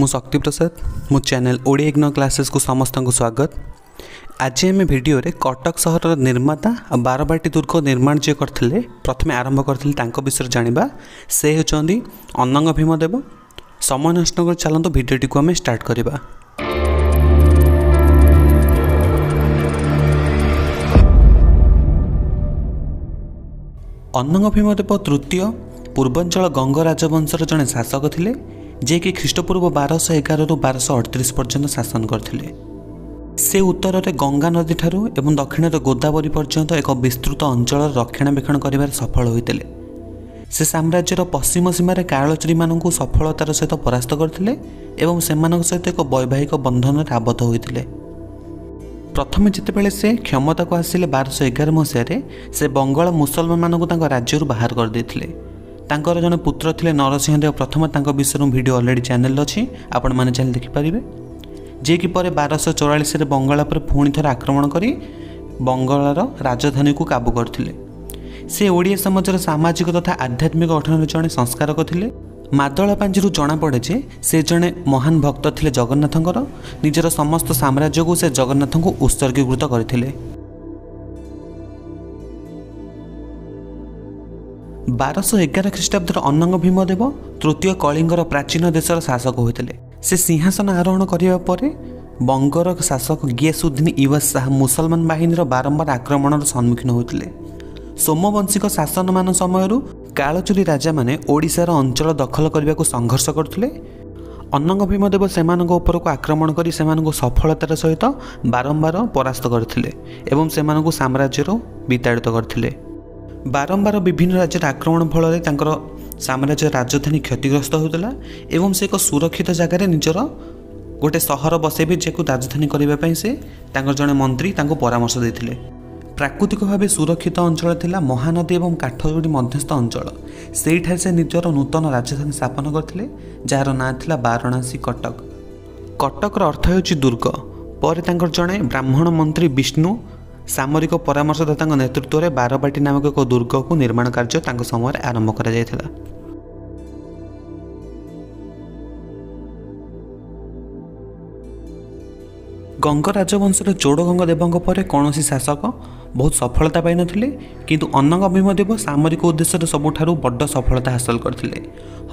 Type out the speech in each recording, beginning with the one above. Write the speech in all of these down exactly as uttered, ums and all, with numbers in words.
मु शक्ति प्रसाद मो चैनल ओडिया इग्नो क्लासेस को समस्त को स्वागत। आज आम भिडियो कटक सहर निर्माता आ बारवाटी दुर्ग निर्माण जी करते प्रथम आरंभ करते विषय जाना से होंगे अनंग भीम देव। समय नष्ट कर चलत भिडियोटी को आम स्टार्ट करवा। अनंग भीम देव तृतीय पूर्वांचल गंग राजवंशर जड़े शासक थे जे कि ख्रीष्टपूर्व बारश एगार रु बारश अड़तीस पर्यंत शासन करते। से उत्तर में गंगा नदी ठारू एवं दक्षिण में गोदावरी पर्यंत एक विस्तृत अंचल रक्षणाबेक्षण कर सफल होते। से साम्राज्यर पश्चिम सीमार कालचुरी मानू सफलतार सहित परास्त करते एवं सेमानक सहित एक वैवाहिक बंधन आबद्ध होते। प्रथम जितेबाला से क्षमता को आसिले बारश एगार मसीह से बंगाल मुसलमान मानू राज्य बाहर करदे। तांकर जने पुत्र थिले नरसिंह देव प्रथम। तांको विषय भिडियो अलरेडी चैनल अच्छी आपण माने चैनल देखिपारे। जे कि पर बारश चौरास बंगाल पर पुणी थर आक्रमण करी बंगाल राजधानी को काबू करथिले। से ओडिया समाजर सामाजिक तथा आध्यात्मिक गठन जड़े संस्कारक थिले। मादला पांजिरु जना पड़े जे से जड़े महान भक्त थिले जगन्नाथंकर। निजर समस्त साम्राज्य को से जगन्नाथ को उत्सर्गीकृत करथिले। बारश एगार ख्रीष्टाब्दर अनंग भीम देव तृतीय कलिंगर प्राचीन देशर शासक होते। से सिंहासन आरोहण करिबा परे बंगर शासक गियासुद्दीन इवाज शाह मुसलमान बाहिनीर बारंबार आक्रमणर सम्मुखीन होते। सोमवंशीक शासन मान समय कालचुरी राजा माने ओडिशार अंचल दखल करने संघर्ष करते। अनंग भीम देव सेमानक उपरको आक्रमण करी सेमानक सफलतार सहित बारंबार परास्त करथिले एवं सेमानक साम्राज्यरो विताड़ित करथिले। बारंबार विभिन्न राज्य आक्रमण फल साम्राज्य राजधानी क्षतिग्रस्त होता एवं से एक सुरक्षित जगह निजर गोटे सहर बसेबे जेको राजधानी करने से जड़े मंत्री परामर्श देते। प्राकृतिक भाव सुरक्षित अंचल महानदी एवं काठजोड़ी मध्यस्थ अंचल से, से निजर नूतन राजधानी स्थापन करते जार ना था वाराणसी कटक। कटकर अर्थ हो दुर्ग। पर जड़े ब्राह्मण मंत्री विष्णु सामरिक परामर्शदाता नेतृत्व में बारवाटी नामक एक दुर्ग को निर्माण कार्य तांको समय आरंभ करा जायथिला। गंग राजवंशर चोड़गंग देवों पर कौन शासक बहुत सफलता पाई नथिले किंतु अनंग भीम देव सामरिक उद्देश्य सबुठारु बड़ सफलता हासिल करथिले।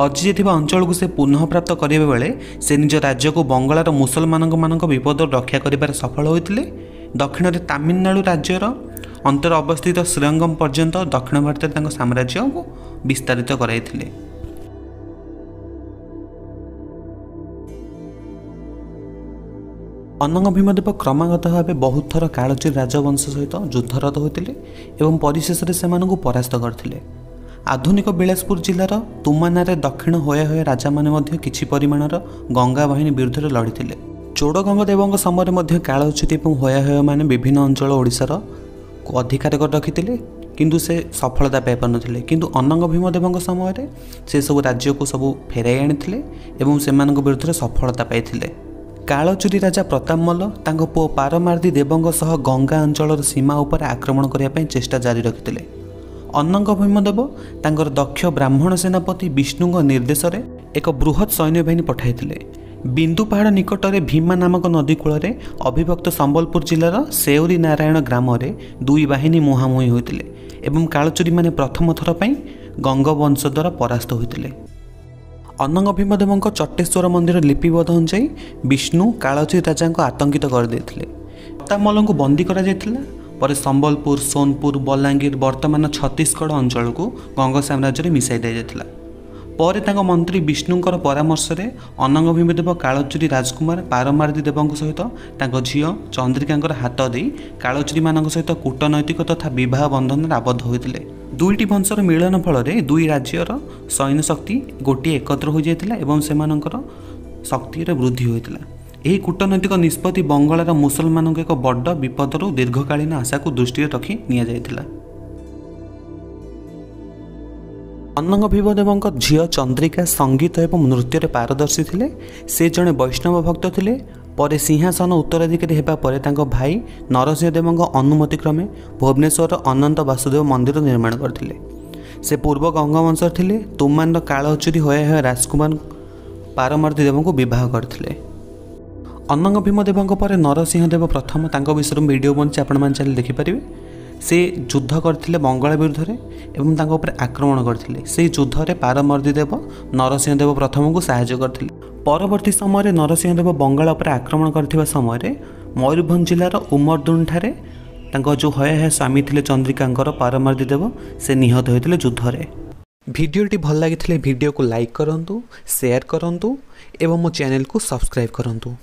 हजि जाथिबा अंचल को से पुनः प्राप्त करिबे बेले से निज राज्य को बंगाल मुसलमान मानक विपद रक्षा करिबार सफल होइथिले। दक्षिण में तमिलनाडु राज्यर अंतर अवस्थित श्रीरंगम पर्यंत दक्षिण भारत में साम्राज्य को विस्तारित कराई थिले। अनंग भीम देव क्रमागत भाव बहुत थर कालचुरी राजवंश सहित युद्धरत होते एवं परिशेष से परास्त करते। आधुनिक बिलासपुर जिलार तुमानारे दक्षिण होया होया राजा माने किछि परिमाणर गंगा वाहिनी विरुद्ध लड़ी। चोड़गंग देवों समय में कालचुरी और होया होया माने विभिन्न अंचल ओडिशार अधिकार कर रखी थे किंतु से सफलता पाई पार नथिले। किंतु अनंग भीम देवों समय से सब राज्य को सब फेराई आनिथिले एवं सेमानक विरुद्ध सफलता पाइथिले। कालचुरी राजा प्रताप मल्ल तांको पुओ पारमार्दी देवों सह गंगा अंचल सीमा उपर आक्रमण करिया पई चेष्टा जारी रखिथिले। अनंग भीम देव तांकर दक्ष ब्राह्मण सेनापति विष्णुक निर्देश रे एक बृहत सैन्य बाहिनी पठाइथिले। बिंदुपहाड़ निकट में भीमा नामक नदी कूल में अभिभक्त संबलपुर जिलार सेवरी नारायण ग्राम में दुई बाहिनी मुहांमुही होते एवं कालचुरी माने प्रथम थर पर गंगवंश द्वारा परास्त होते। अनंग भीम देव चट्टेश्वर मंदिर लिपिबद्ध अनुसायी विष्णु कालचुरी राजा को आतंकित करदे। प्रतापमल्ल को बंदी कर संबलपुर सोनपुर बलांगीर बर्तमान छत्तीसगढ़ अंचल को गंग साम्राज्य मिसाई दिया। पर तांको मंत्री विष्णुंकर परामर्श रे अनंग भीम देव कालचुरी राजकुमार पारमार्दी देवों सहित तांको झियो चंद्रिकांकर हाथ देई कालचुरी मानक सहित कूटनैतिक तथा विवाह बंधन आबद्ध होइतिले। दुईटी वंशर मिलन फल रे दुई राज्यर सैन्य शक्ति गोटी एकत्र हो जायतिला एवं सेमानंकर शक्ति रे वृद्धि होइतिला। एही कूटनैतिक निष्पत्ति बंगाल रा मुसलमान एक बड़ विपदर दीर्घकालीन आशा को दृष्टि रखी निया जायतिला। अनंग भीम देव झियो चंद्रिका संगीत एवं नृत्य रे पारदर्शी थिले। से जने वैष्णव भक्त थिले। पर सिंहासन उत्तराधिकारी हेबा परे तांको भाई नरसिंह देवों अनुमति क्रमे भुवनेश्वर अनंत वासुदेव मंदिर निर्माण करथिले। से पूर्व गंगवंशर थिले। तुमान कालचुरी होया होया राजकुमार पारमर्दी देव को बह करते। अनंग भीम देव पर नरसिंह देव प्रथम तांको विषय में वीडियो बन चाहिए देखिपारे। से युद्ध करते बंगला विरुद्ध एवं तांको ऊपर आक्रमण करते। से युद्ध में पारमर्दी देव नरसिंह देव प्रथम को साहाय्य करते। परवर्ती समय नरसिंह देव बंगला उपर आक्रमण करथिबा समय मयूरभंज जिलार उमरदुन ठारे तांको जो हय हय स्वामी थिले चंद्रिकांकर पारमर्दी देव से निहत होइतिले युद्धरे। भिडियोटी भल लागिथिले भिडियो को लाइक करंतु, शेयर करंतु एवं मो चैनल को सब्सक्राइब करंतु।